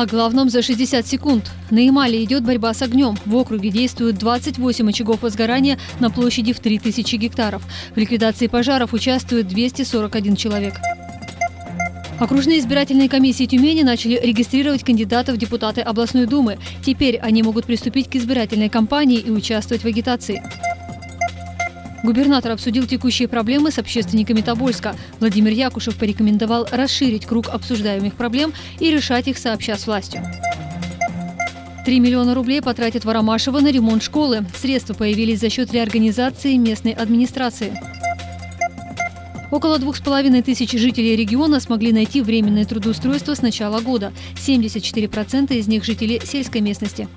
О главном за 60 секунд. На Ямале идет борьба с огнем. В округе действуют 28 очагов возгорания на площади в 3000 гектаров. В ликвидации пожаров участвует 241 человек. Окружные избирательные комиссии Тюмени начали регистрировать кандидатов в депутаты областной думы. Теперь они могут приступить к избирательной кампании и участвовать в агитации. Губернатор обсудил текущие проблемы с общественниками Тобольска. Владимир Якушев порекомендовал расширить круг обсуждаемых проблем и решать их сообща с властью. 3 миллиона рублей потратят в Аромашево на ремонт школы. Средства появились за счет реорганизации местной администрации. Около 2500 жителей региона смогли найти временное трудоустройство с начала года. 74% из них – жители сельской местности.